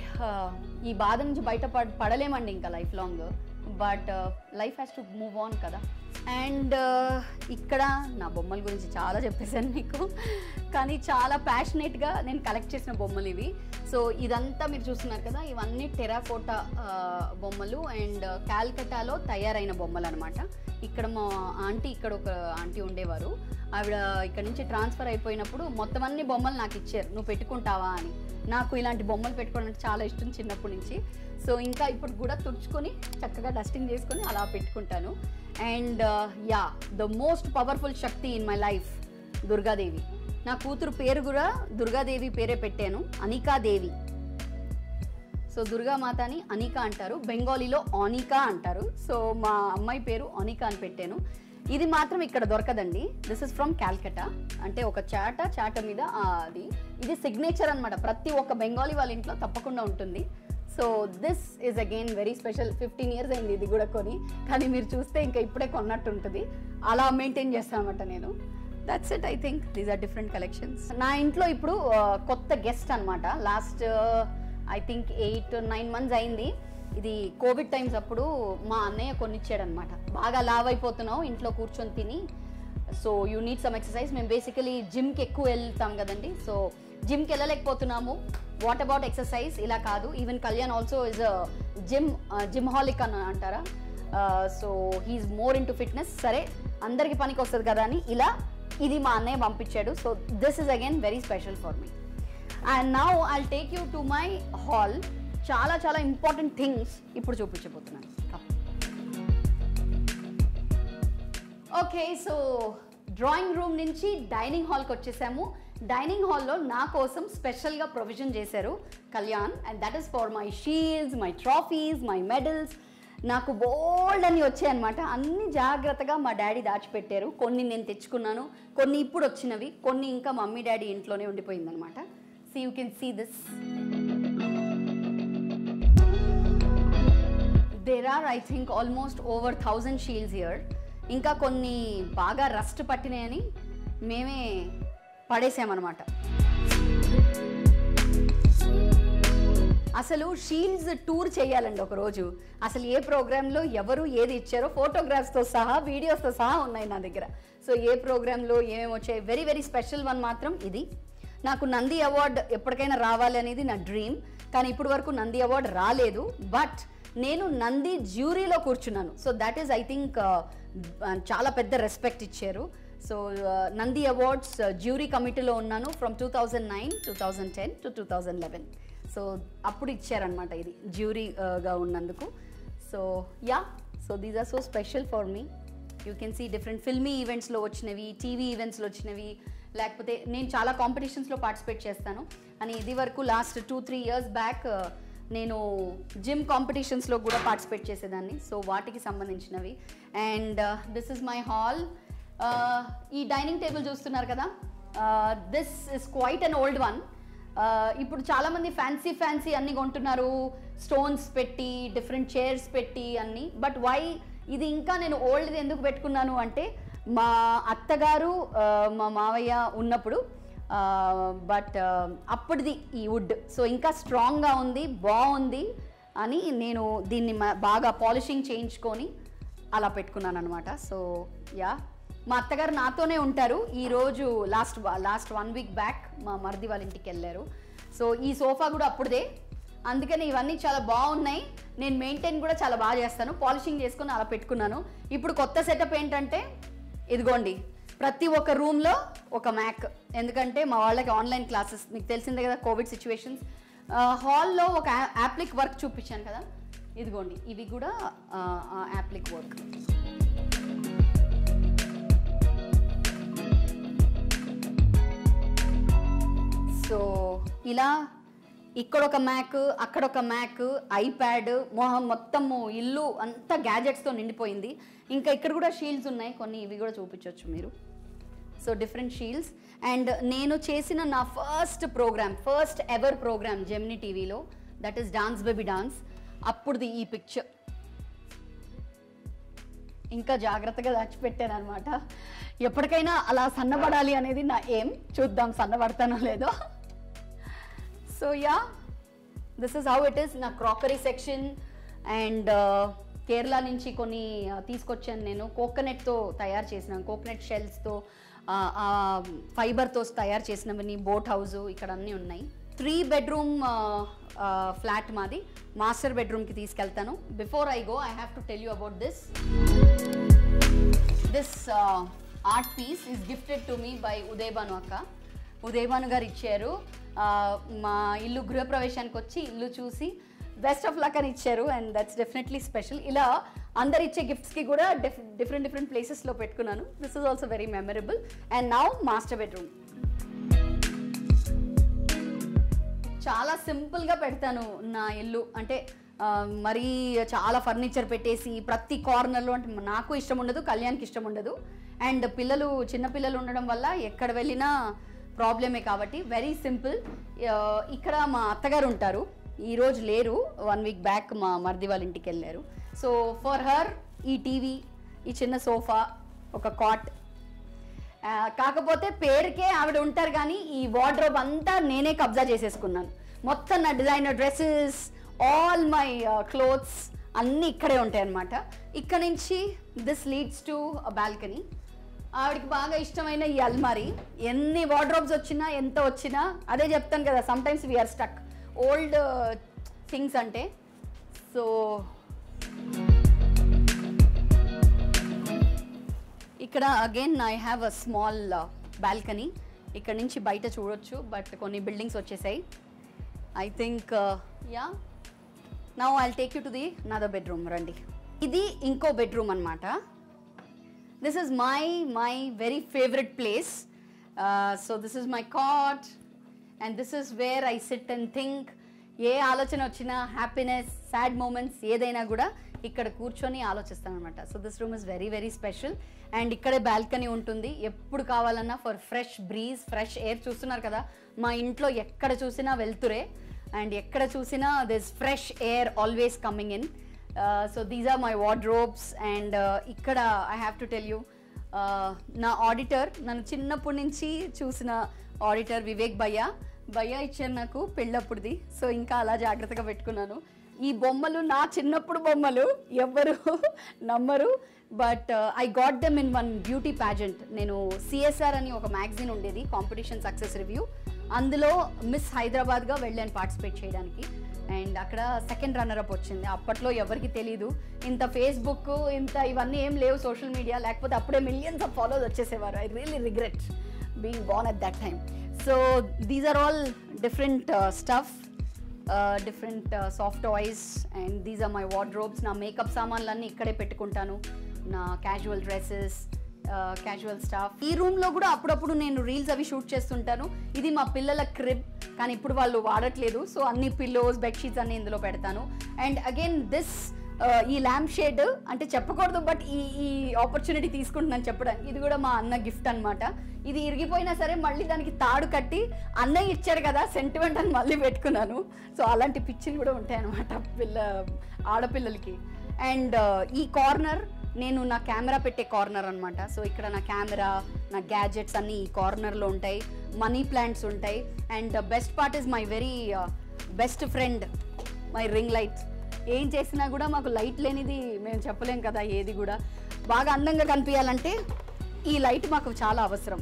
ఈ బాధ నుంచి బయట పడలేమండి ఇంకా life long, but life has to move on కదా. అండ్ ఇక్కడ నా బొమ్మల గురించి చాలా చెప్పేశాను మీకు, కానీ చాలా ప్యాషనేట్గా నేను కలెక్ట్ చేసిన బొమ్మలు ఇవి. సో ఇదంతా మీరు చూస్తున్నారు కదా, ఇవన్నీ టెరాకోటా బొమ్మలు అండ్ కాల్కటాలో తయారైన బొమ్మలు అనమాట. ఇక్కడ మా ఆంటీ, ఇక్కడ ఒక ఆంటీ ఉండేవారు, ఆవిడ ఇక్కడ నుంచి ట్రాన్స్ఫర్ అయిపోయినప్పుడు మొత్తం అన్ని బొమ్మలు నాకు ఇచ్చారు, నువ్వు పెట్టుకుంటావా అని. నాకు ఇలాంటి బొమ్మలు పెట్టుకోవడానికి చాలా ఇష్టం చిన్నప్పటి నుంచి. సో ఇంకా ఇప్పుడు కూడా తుడుచుకొని చక్కగా డస్టింగ్ చేసుకొని అలా పెట్టుకుంటాను. And yeah, the most powerful Shakti in my life Durgadevi. నా కూతురు పేరు కూడా దుర్గాదేవి పేరే పెట్టాను, అనికాదేవి. సో దుర్గామాతని అనికా అంటారు, బెంగాలీలో అనికా అంటారు. సో మా అమ్మాయి పేరు అనికా అని పెట్టాను. ఇది మాత్రం ఇక్కడ దొరకదండి. This is from Calcutta. అంటే ఒక చాట మీద అది, ఇది సిగ్నేచర్ అనమాట. ప్రతి ఒక్క బెంగాలీ వాళ్ళ ఇంట్లో తప్పకుండా ఉంటుంది. So this is again very special. 15 years అయింది ఇది కూడా కొని, కానీ మీరు చూస్తే ఇంకా ఇప్పుడే కొన్నట్టు ఉంటుంది. అలా మెయింటైన్ చేస్తాను అనమాట నేను. That's it. I think these are different collections. నా ఇంట్లో ఇప్పుడు కొత్త గెస్ట్ అనమాట. Last I think 8 to 9 months అయింది. ఇది కోవిడ్ టైమ్స్ అప్పుడు మా అన్నయ్య కొనిచ్చాడనమాట. బాగా లావ్ అయిపోతున్నావు ఇంట్లో కూర్చొని తిని, so you need some exercise. మేము బేసికలీ జిమ్కి ఎక్కువ వెళ్తాం కదండి, సో జిమ్కి వెళ్ళలేకపోతున్నాము. What about exercise? ఇలా కాదు. Even Kalyan also is gymaholic అని అంటారా, so he's more into fitness. సరే అందరికీ పనికి వస్తుంది కదా అని ఇలా ఇది మా అన్నయ్య పంపించాడు. So this is again very special for me. And now I'll take you to my hall. చాలా చాలా ఇంపార్టెంట్ థింగ్స్ ఇప్పుడు చూపించబోతున్నాను. ఓకే, సో డ్రాయింగ్ రూమ్ నుంచి డైనింగ్ హాల్కి వచ్చేసాము. డైనింగ్ హాల్లో నా కోసం స్పెషల్గా ప్రొవిజన్ చేశారు Kalyan, and that is for my shields, my trophies, my medals. నాకు బోల్డ్ అని వచ్చాయన్నమాట. అన్ని జాగ్రత్తగా మా డాడీ దాచిపెట్టారు. కొన్ని నేను తెచ్చుకున్నాను, కొన్ని ఇప్పుడు వచ్చినవి, కొన్ని ఇంకా మమ్మీ డాడీ ఇంట్లోనే ఉండిపోయిందనమాట. So you can see this. There are I think almost over 1000 shields here. ఇంకా కొన్ని బాగా రస్ట్ పట్టినాయని మేమే పడేసామన్నమాట. అసలు షీల్డ్స్ టూర్ చేయాలండి ఒకరోజు. అసలు ఏ ప్రోగ్రాంలో ఎవరు ఏది ఇచ్చారో ఫోటోగ్రాఫ్స్తో సహా వీడియోస్తో సహా ఉన్నాయి నా దగ్గర. సో ఏ ప్రోగ్రాంలో ఏమేమి వచ్చాయి. వెరీ వెరీ స్పెషల్ వన్ మాత్రం ఇది. నాకు నంది అవార్డ్ ఎప్పటికైనా రావాలి అనేది నా డ్రీమ్, కానీ ఇప్పటి వరకు నంది అవార్డ్ రాలేదు. బట్ నేను నంది జ్యూరీలో కూర్చున్నాను. So that is I think చాలా పెద్ద రెస్పెక్ట్ ఇచ్చారు. సో నంది అవార్డ్స్ జ్యూరీ కమిటీలో ఉన్నాను ఫ్రమ్ 2009, 2010 టు 2011. సో అప్పుడు ఇచ్చారనమాట ఇది జ్యూరీగా ఉన్నందుకు. So yeah, so these are so special for me. You can see different filmy ఈవెంట్స్లో వచ్చినవి, టీవీ ఈవెంట్స్లో వచ్చినవి, లేకపోతే నేను చాలా కాంపిటీషన్స్లో పార్టిసిపేట్ చేస్తాను. అని ఇది వరకు లాస్ట్ 2-3 ఇయర్స్ బ్యాక్ నేను జిమ్ కాంపిటీషన్స్లో కూడా పార్టిసిపేట్ చేసేదాన్ని. సో వాటికి సంబంధించినవి. And this is my hall. ఈ డైనింగ్ టేబుల్ చూస్తున్నారు కదా, this is quite an old one. ఇప్పుడు చాలామంది ఫ్యాన్సీ ఫ్యాన్సీ అన్నీ కొంటున్నారు, స్టోన్స్ పెట్టి డిఫరెంట్ చైర్స్ పెట్టి అన్నీ. బట్ వై ఇది ఇంకా నేను ఓల్డ్ది ఎందుకు పెట్టుకున్నాను అంటే, మా అత్తగారు మా మావయ్య ఉన్నప్పుడు బట్ అప్పటిది ఈ వుడ్. సో ఇంకా స్ట్రాంగ్గా ఉంది, బాగుంది అని నేను దీన్ని బాగా పాలిషింగ్ చేయించుకొని అలా పెట్టుకున్నాను అనమాట. సో యా, మా అత్తగారు నాతోనే ఉంటారు. ఈరోజు లాస్ట్ 1 వీక్ బ్యాక్ మా మరిది వాళ్ళ ఇంటికి వెళ్ళారు. సో ఈ సోఫా కూడా అప్పుడుదే, అందుకని ఇవన్నీ చాలా బాగున్నాయి. నేను మెయింటైన్ కూడా చాలా బాగా చేస్తాను, పాలిషింగ్ చేసుకొని అలా పెట్టుకున్నాను. ఇప్పుడు కొత్త సెటప్ ఏంటంటే ఇదిగోండి, ప్రతి ఒక్క రూమ్లో ఒక మ్యాక్, ఎందుకంటే మా వాళ్ళకి ఆన్లైన్ క్లాసెస్ మీకు తెలిసిందే కదా కోవిడ్ సిచ్యువేషన్స్. హాల్లో ఒక యాప్లిక్ వర్క్ చూపించాను కదా, ఇదిగోండి ఇవి కూడా యాప్లిక్ వర్క్. సో ఇలా ఇక్కడొక మ్యాక్, అక్కడొక మ్యాక్, ఐప్యాడ్, మొత్తము ఇల్లు అంతా గ్యాజెట్స్తో నిండిపోయింది. ఇంకా ఇక్కడ కూడా షీల్డ్స్ ఉన్నాయి కొన్ని, ఇవి కూడా చూపించవచ్చు మీరు. So different shields. అండ్ నేను చేసిన నా ఫస్ట్ ఎవర్ ప్రోగ్రామ్ జెమినీ టీవీలో, that is dance baby dance. అప్పుడుది ఈ పిక్చర్ ఇంకా జాగ్రత్తగా దాచిపెట్టాను అనమాట. ఎప్పటికైనా అలా సన్నబడాలి అనేది నా ఎయిమ్. చూద్దాం సన్నబడతానో లేదో. So yeah, this is how it is. నా క్రాకరీ సెక్షన్. అండ్ కేరళ నుంచి కొన్ని తీసుకొచ్చాను నేను. కోకోనట్తో తయారు చేసిన, కోకోనట్ షెల్స్తో ఫైబర్తో తయారు చేసినవన్నీ, బోట్ హౌస్ ఇక్కడ అన్నీ ఉన్నాయి. 3 బెడ్రూమ్ ఫ్లాట్ మాది. మాస్టర్ బెడ్రూమ్కి తీసుకెళ్తాను. Before I go I have to tell you about this. This art piece is gifted to me by Udayabhanu అక్క. ఉదయభాను గారు ఇచ్చారు. మా ఇల్లు గృహప్రవేశానికి వచ్చి ఇల్లు చూసి బెస్ట్ ఆఫ్ లక్ అని ఇచ్చారు. And that's definitely special. ఇలా అందరు ఇచ్చే గిఫ్ట్స్కి కూడా డిఫరెంట్ ప్లేసెస్లో పెట్టుకున్నాను. This is also very memorable. And now master bedroom. చాలా సింపుల్గా పెడతాను నా ఇల్లు. అంటే మరీ చాలా ఫర్నిచర్ పెట్టేసి ప్రతి కార్నర్లో అంటే నాకు ఇష్టం ఉండదు, కళ్యాణ్కి ఇష్టం ఉండదు. అండ్ పిల్లలు, చిన్నపిల్లలు ఉండడం వల్ల ఎక్కడ వెళ్ళినా ప్రాబ్లమే కాబట్టి వెరీ సింపుల్. ఇక్కడ మా అత్తగారు ఉంటారు, ఈరోజు లేరు. 1 వీక్ బ్యాక్ మా మరిది వాళ్ళ ఇంటికి వెళ్ళారు. సో ఫర్ హర్ ఈ టీవీ, ఈ చిన్న సోఫా, ఒక కాట్. కాకపోతే పేరుకే ఆవిడ ఉంటారు, కానీ ఈ వార్డ్రోబ్ అంతా నేనే కబ్జా చేసేసుకున్నాను. మొత్తం నా designer dresses, all my clothes అన్నీ ఇక్కడే ఉంటాయి అన్నమాట. ఇక్కడ నుంచి దిస్ లీడ్స్ టు బాల్కనీ. ఆవిడకి బాగా ఇష్టమైన ఈ అల్మారీ. ఎన్ని వార్డ్రోబ్స్ వచ్చినా, ఎంత వచ్చినా, అదే చెప్తాను కదా, sometimes we are stuck old things అంటే. సో ఇక్కడ again I have a small balcony. ఇక్కడ నుంచి బయట చూడొచ్చు, బట్ కొన్ని బిల్డింగ్స్ వచ్చేసాయి. I think yeah, now I will take you to the other bedroom. రండి, ఇది ఇంకో బెడ్రూమ్ అన్నమాట. This is my very favorite place. So this is my cot and this is where I sit and think. ये आलोचन वच्चिना happiness, sad moments ఏదైనా కూడా ఇక్కడ కూర్చొని ఆలోచిస్తాను అన్నమాట. So this room is very very special and ఇక్కడే balcony ఉంటుంది. ఎప్పుడు కావాలన్నా for fresh breeze, fresh air చూస్తున్నారు కదా మా ఇంట్లో ఎక్కడ చూసినా వెల్తురే and ఎక్కడ చూసినా there's fresh air always coming in. So these are my wardrobes and ఇక్కడ I have to tell you నా ఆడిటర్ నన్ను చిన్నప్పటి నుంచి చూసిన ఆడిటర్ వివేక్ భయ్య ఇచ్చారు నాకు పెళ్ళప్పుడుది. సో ఇంకా అలా జాగ్రత్తగా పెట్టుకున్నాను. ఈ బొమ్మలు నా చిన్నప్పుడు బొమ్మలు ఎవ్వరు నమ్మరు but I got them in one beauty pageant. నేను సిఎస్ఆర్ అని ఒక మ్యాగజైన్ ఉండేది కాంపిటీషన్ సక్సెస్ రివ్యూ, అందులో మిస్ హైదరాబాద్గా వెళ్ళాను పార్టిసిపేట్ చేయడానికి అండ్ అక్కడ సెకండ్ రన్నర్అప్ వచ్చింది. అప్పట్లో ఎవరికి తెలీదు, ఇంత ఫేస్బుక్ ఇంత ఇవన్నీ ఏం లేవు సోషల్ మీడియా, లేకపోతే అప్పుడే మిలియన్స్ ఆఫ్ ఫాలోవర్స్ వచ్చేసేవారు. I really regret being born at that time. So these are all different stuff, different soft toys and these are my wardrobes. నా మేకప్ సామాన్లన్నీ ఇక్కడే పెట్టుకుంటాను, నా క్యాజువల్ డ్రెస్సెస్, క్యాజువల్ స్టాఫ్. ఈ రూమ్లో కూడా అప్పుడప్పుడు నేను రీల్స్ అవి షూట్ చేస్తుంటాను. ఇది మా పిల్లల క్రిబ్ కానీ ఇప్పుడు వాళ్ళు వాడట్లేదు. సో అన్ని పిల్లోస్ బెడ్షీట్స్ అన్నీ ఇందులో పెడతాను. అండ్ అగైన్ దిస్ ఈ ల్యాంప్ షేడ్ అంటే చెప్పకూడదు బట్ ఈ ఆపర్చునిటీ తీసుకుంటున్నాను చెప్పడానికి. ఇది కూడా మా అన్న గిఫ్ట్ అనమాట. ఇది ఇరిగిపోయినా సరే మళ్ళీ దానికి తాడు కట్టి అన్నయ్య ఇచ్చారు కదా సెంటిమెంట్ అని మళ్ళీ పెట్టుకున్నాను. సో అలాంటి పిచ్చిలు కూడా ఉంటాయన్నమాట ఆడపిల్లలకి. అండ్ ఈ కార్నర్ నేను నా కెమెరా పెట్టే కార్నర్ అనమాట. సో ఇక్కడ నా కెమెరా, నా గ్యాడ్జెట్స్ అన్నీ ఈ కార్నర్లో ఉంటాయి. మనీ ప్లాంట్స్ ఉంటాయి and best part is my very best friend my ring light. ఏం చేసినా కూడా మాకు లైట్ లేనిది మేము చెప్పలేం కదా ఏది కూడా. బాగా అందంగా కనిపించాలంటే ఈ లైట్ మాకు చాలా అవసరం.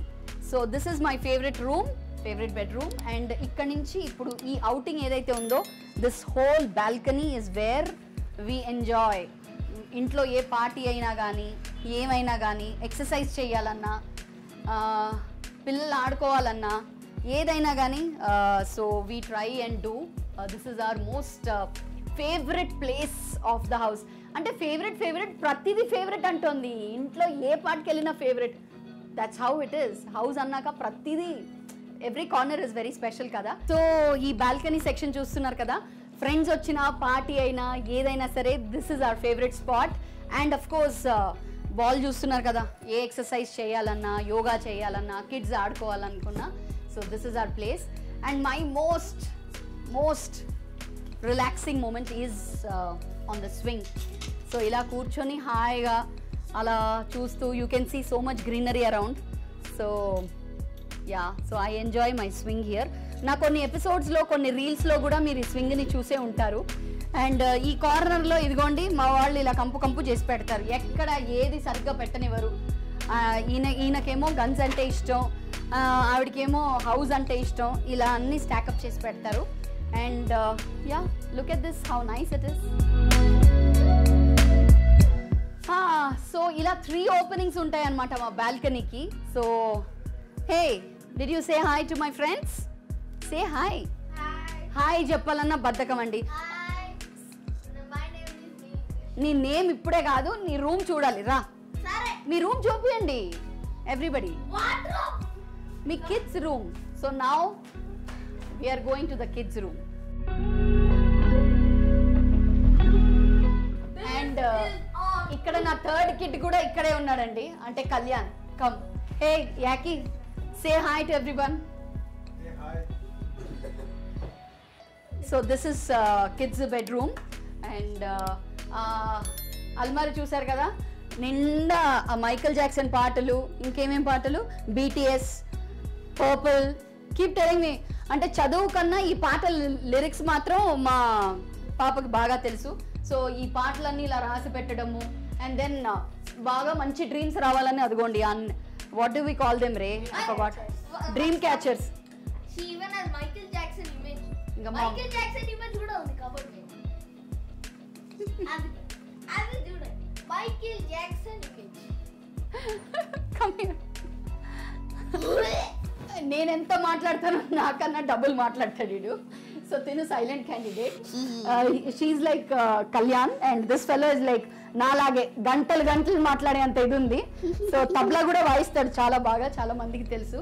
So this is my favourite room, favourite bedroom. And ఇక్కడ నుంచి ఇప్పుడు ఈ అవుటింగ్ ఏదైతే ఉందో this whole balcony is where we enjoy. ఇంట్లో ఏ పార్టీ అయినా కానీ ఏమైనా కానీ, ఎక్సర్సైజ్ చేయాలన్నా, పిల్లలు ఆడుకోవాలన్నా, ఏదైనా కానీ so we try and do. This is our most favourite place of the house. అంటే ఫేవరెట్ ప్రతిదీ ఫేవరెట్ అంటుంది. ఇంట్లో ఏ పార్ట్కి వెళ్ళినా favourite, that's how it is. House అన్నాక ప్రతిదీ, every corner is very special కదా. సో ఈ బాల్కనీ సెక్షన్ చూస్తున్నారు కదా, ఫ్రెండ్స్ వచ్చినా పార్టీ అయినా ఏదైనా సరే this is our favourite spot. And of course ball చూస్తున్నారు కదా, ఏ ఎక్సర్సైజ్ చేయాలన్నా, యోగా చేయాలన్నా, కిడ్స్ ఆడుకోవాలనుకున్నా so this is our place. And my most relaxing moment is on the swing. So ఇలా కూర్చొని హాయిగా అలా చూస్తూ you can see so much greenery around. So yeah, so I enjoy my swing here. నా కొన్ని ఎపిసోడ్స్లో కొన్ని రీల్స్లో కూడా మీరు ఈ స్వింగ్ని చూసే ఉంటారు. అండ్ ఈ కార్నర్లో ఇదిగోండి మా వాళ్ళు ఇలా కంపు చేసి పెడతారు, ఎక్కడ ఏది సరిగ్గా పెట్టనివ్వరు. ఈయనకేమో గన్స్ అంటే ఇష్టం, ఆవిడకేమో హౌస్ అంటే ఇష్టం, ఇలా అన్నీ స్టాకప్ చేసి పెడతారు. And yeah, look at this how nice it is. So ఇలా 3 ఓపెనింగ్స్ ఉంటాయన్నమాట మా బాల్కనీకి. So hey, did you say hi to my friends? Say hi. Hi చెప్పాలన్న బద్ధకం అండి. నీ నేమ్ ఇప్పుడే కాదు, నీ రూమ్ చూడాలి. రా మీ రూమ్ చూపియండి ఎవ్రీబడి, మీ kids room. So now we are going to the kids room. And ఇక్కడ నా థర్డ్ కిడ్ కూడా ఇక్కడే ఉన్నాడండి, అంటే కళ్యాణ్. కమ్ హే యాకి, say hi to everyone. So this is kids bedroom and అల్మారి చూసారు కదా, నిండా మైకల్ జాక్సన్ పాటలు, ఇంకేమేం పాటలు, BTS, purple, keep telling me. అంటే చదువు కన్నా ఈ పాటల లిరిక్స్ మాత్రం మా పాపకి బాగా తెలుసు. సో ఈ పాటలన్నీ ఇలా రాసి పెట్టడము అండ్ దెన్ బాగా మంచి డ్రీమ్స్ రావాలని అదిగోండి. What do we call them రే, dream catchers. Michael Jackson image kuda undi cover me. I will do that. Michael Jackson image. Come here. నేను ఎంత మాట్లాడతాను నాకన్నా డబుల్ మాట్లాడతాడు వీడు. సో తిను silent candidate. She is like Kalyan and this fellow is like నాలాగే గంటలు మాట్లాడే అంత ఇది ఉంది. సో తబలా కూడా వాయిస్తాడు చాలా బాగా, చాలా మందికి తెలుసు.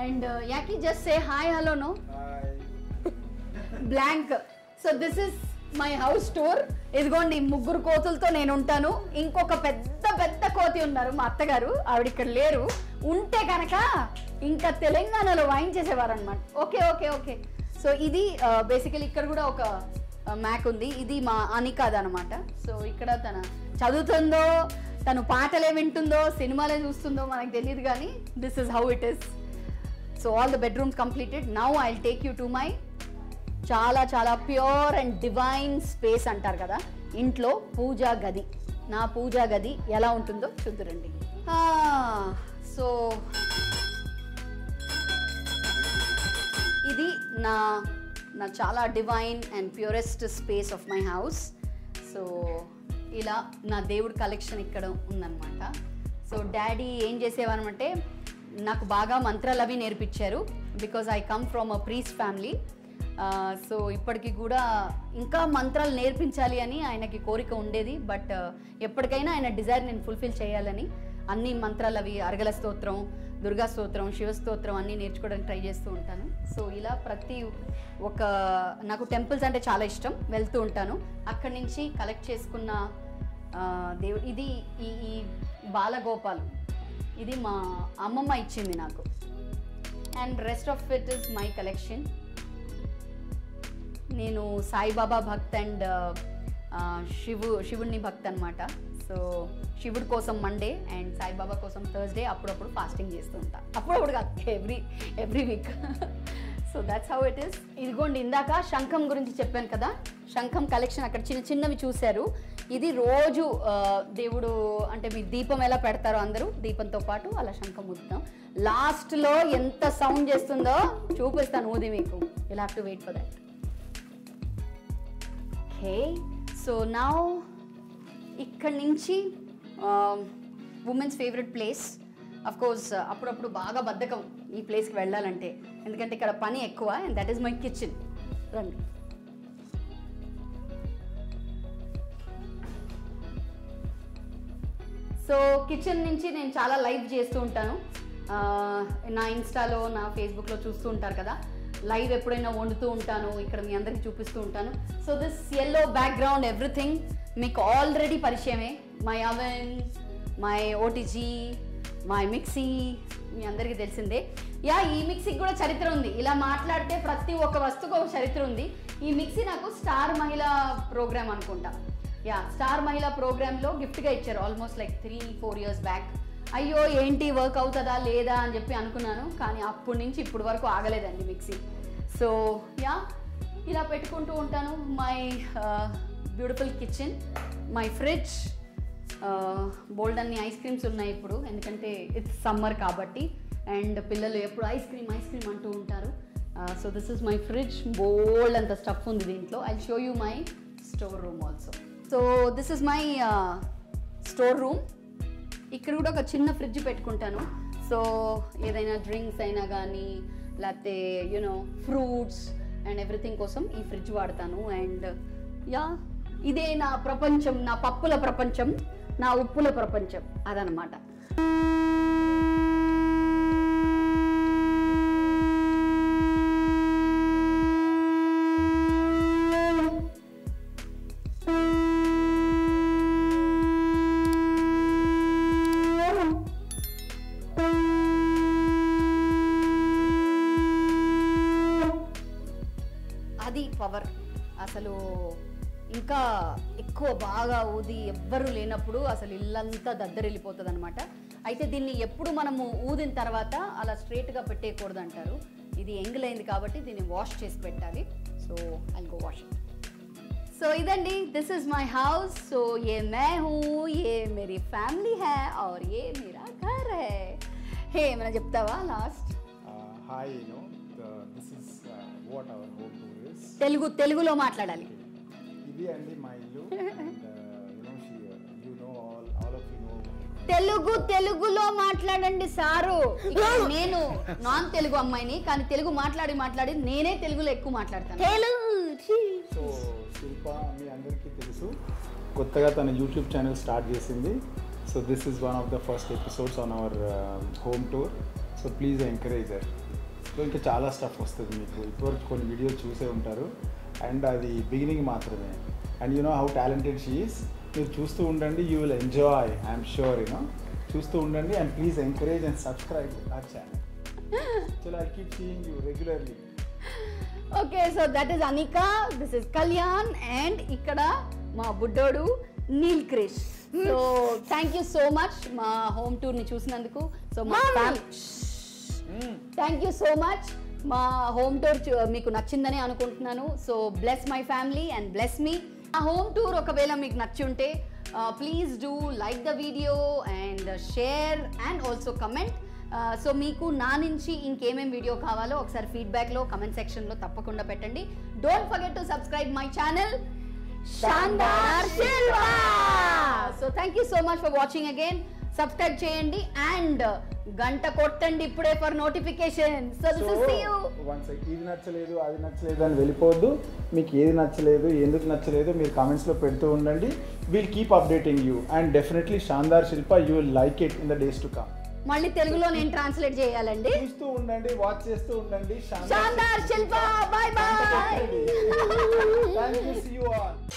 And Yaki, just say hi, hello, no? Hi. Blank. So this is my house tour. ఇదిగోండి ముగ్గురు కోతులతో నేను ఉంటాను. ఇంకొక పెద్ద పెద్ద కోతి ఉన్నారు మా అత్తగారు, ఆవిడ ఇక్కడ లేరు. ఉంటే కనుక ఇంకా తెలంగాణలో వాయించేసేవారు అనమాట. Okay okay okay. సో ఇది బేసికలీ ఇక్కడ కూడా ఒక మ్యాక్ ఉంది. ఇది మా అనికాద్ అనమాట. సో ఇక్కడ తన చదువుతుందో తను పాటలే వింటుందో సినిమాలే చూస్తుందో మనకు తెలియదు, కానీ this is how it is. So all the bedrooms completed. Now I will take you to my చాలా చాలా ప్యూర్ అండ్ డివైన్ స్పేస్ అంటారు కదా, ఇంట్లో పూజా గది. నా పూజా గది ఎలా ఉంటుందో చూద్దురండి. సో ఇది నా చాలా divine and purest space of my house. So ఇలా నా దేవుడి కలెక్షన్ ఇక్కడ ఉందన్నమాట. సో డాడీ ఏం చేసేవారమంటే నాకు బాగా మంత్రాలు అవి నేర్పించారు, because I come from a priest family. So ఇప్పటికీ కూడా ఇంకా మంత్రాలు నేర్పించాలి అని ఆయనకి కోరిక ఉండేది. బట్ ఎప్పటికైనా ఆయన డిజైర్ నేను ఫుల్ఫిల్ చేయాలని అన్ని మంత్రాలు అవి అరగల స్తోత్రం, దుర్గా స్తోత్రం, శివ స్తోత్రం అన్నీ నేర్చుకోవడానికి ట్రై చేస్తూ ఉంటాను. సో ఇలా ప్రతి ఒక నాకు టెంపుల్స్ అంటే చాలా ఇష్టం, వెళ్తూ ఉంటాను. అక్కడి నుంచి కలెక్ట్ చేసుకున్న దేవుడు ఇది, ఈ బాలగోపాల్ ఇది మా అమ్మమ్మ ఇచ్చింది నాకు. And rest of it is my collection. నేను సాయిబాబా భక్త్ అండ్ శివుడిని భక్త్ అనమాట. సో శివుడి కోసం మండే అండ్ సాయిబాబా కోసం థర్స్డే అప్పుడప్పుడు ఫాస్టింగ్ చేస్తూ ఉంటాను. అప్పుడప్పుడు కాదు, every week. So that's how it is. ఇదిగోండి ఇందాక శంఖం గురించి చెప్పాను కదా, శంఖం కలెక్షన్ అక్కడ చిన్న చిన్నవి చూశారు. ఇది రోజు దేవుడు అంటే మీ దీపం ఎలా పెడతారో అందరూ దీపంతో పాటు అలా శంఖం ఊదుతాం. లాస్ట్లో ఎంత సౌండ్ చేస్తుందో చూపిస్తాను, ఊది మీకు. You'll have to wait for that. Okay, so now ఇక్కడి నుంచి ఉమెన్స్ ఫేవరెట్ ప్లేస్. అఫ్కోర్స్ అప్పుడప్పుడు బాగా బద్ధకం ఈ ప్లేస్కి వెళ్ళాలంటే, ఎందుకంటే ఇక్కడ పని ఎక్కువ. And that is my kitchen. రండి. సో కిచెన్ నుంచి నేను చాలా లైవ్ చేస్తూ ఉంటాను. నా ఇన్స్టాలో నా ఫేస్బుక్లో చూస్తూ ఉంటారు కదా, లైవ్ ఎప్పుడైనా వండుతూ ఉంటాను, ఇక్కడ మీ అందరికీ చూపిస్తూ ఉంటాను. So this yellow background everything మీకు ఆల్రెడీ పరిచయమే. My oven, my OTG, my mixie మీ అందరికీ తెలిసిందే. యా, ఈ మిక్సీకి కూడా చరిత్ర ఉంది. ఇలా మాట్లాడితే ప్రతి ఒక్క వస్తువుకు ఒక చరిత్ర ఉంది. ఈ మిక్సీ నాకు స్టార్ మహిళా ప్రోగ్రామ్ అనుకుంటా. యా, స్టార్ మహిళా ప్రోగ్రాంలో గిఫ్ట్గా ఇచ్చారు ఆల్మోస్ట్ లైక్ 3-4 ఇయర్స్ బ్యాక్. అయ్యో ఏంటి వర్క్ అవుతుందా లేదా అని చెప్పి అనుకున్నాను, కానీ అప్పటి నుంచి ఇప్పుడు వరకు ఆగలేదండి మిక్సీ. సో యా, ఇలా పెట్టుకుంటూ ఉంటాను. My beautiful kitchen, my fridge, బోల్డ్ అన్ని ఐస్ క్రీమ్స్ ఉన్నాయి ఇప్పుడు, ఎందుకంటే ఇట్స్ సమ్మర్ కాబట్టి. అండ్ పిల్లలు ఎప్పుడు ఐస్ క్రీమ్ అంటూ ఉంటారు. So this is my fridge. బోల్డ్ అంత స్టఫ్ ఉంది దీంట్లో. I show you my store room also. So this is my store room. ఇక్కడ కూడా ఒక చిన్న ఫ్రిడ్జ్ పెట్టుకుంటాను. సో ఏదైనా డ్రింక్స్ అయినా కానీ, లేకపోతే యూనో ఫ్రూట్స్ అండ్ ఎవ్రీథింగ్ కోసం ఈ ఫ్రిడ్జ్ వాడతాను. అండ్ యా, ఇదే నా ప్రపంచం, నా పప్పుల ప్రపంచం, నా ఉప్పుల ప్రపంచం అదనమాట. పవర్ అసలు ఇంకా ఎక్కువ బాగా ఊది ఎవ్వరూ లేనప్పుడు అసలు ఇల్లంతా దద్దరిల్లిపోతుంది అనమాట. అయితే దీన్ని ఎప్పుడు మనము ఊదిన తర్వాత అలా స్ట్రైట్గా పెట్టేయకూడదు అంటారు. ఇది ఎంగిల్ అయింది కాబట్టి దీన్ని వాష్ చేసి పెట్టాలి. So I go wash. So ఇదండి, this is my house. So ఏ మై హూ, ఏ మేరీ ఫ్యామిలీ హై, ఆర్ ఏ మేరా ఘర్ హై. హే ఏమైనా చెప్తావా last? Hi, this is what our home tour. తెలుగులో మాట్లాడాలి. తెలుగులో మాట్లాడండి సారు. నేను నాన్ తెలుగు అమ్మాయిని, కానీ తెలుగు మాట్లాడి నేనే తెలుగులో ఎక్కువ మాట్లాడతాను. సో శిల్ప మీ అందరికీ తెలుసు, కొత్తగా తన యూట్యూబ్ ఛానల్ స్టార్ట్ చేసింది. So this is one of the first episodes on our home tour. So please encourage her. So ఇంకా చాలా స్టఫ్ వస్తుంది మీకు. ఇప్పటివరకు కొన్ని వీడియోస్ చూసే ఉంటారు అండ్ అది బిగినింగ్ మాత్రమే. And you know how talented she is. మీరు చూస్తూ ఉండండి, you will enjoy I'm sure. You know చూస్తూ ఉండండి and please encourage and subscribe our channel. So I keep seeing you regularly. Okay, so that is Anika, this is Kalyan and ఇక్కడ మా బుడ్డోడు Neel Krish. So thank you so much మా home టూర్ని చూసినందుకు. So మా thank you so much, మా home tour మీకు నచ్చిందని అనుకుంటున్నాను. So bless my family and bless me. ఆ హోమ్ టూర్ ఒకవేళ మీకు నచ్చి ఉంటే please do like the video and share and also comment. So మీకు నా నుంచి ఇంకేమేమి వీడియో కావాలో ఒకసారి ఫీడ్బ్యాక్లో కమెంట్ సెక్షన్లో తప్పకుండా పెట్టండి. Don't forget to subscribe my channel షాందార్ Shilpa. So thank you so much for watching again. Subscribe చేయండి అండ్ గంట కొట్టండి ఇప్పుడే ఫర్ నోటిఫికేషన్. సో ఇది నచ్చలేదు అది నచ్చలేదు అని వెళ్ళిపోవద్దు. మీకు ఏది నచ్చలేదు ఎందుకు నచ్చలేదు మీరు కామెంట్స్లో పెడుతూ ఉండండి. Will keep updating you and definitely షాందార్ Shilpa you will like it in the days to come. మళ్ళీ తెలుగులో నేను ట్రాన్స్లేట్ చేయాలండి. చూస్తూ ఉండండి, వాచ్ చేస్తూ ఉండండి. షాందార్ శిల్పా, బై బై.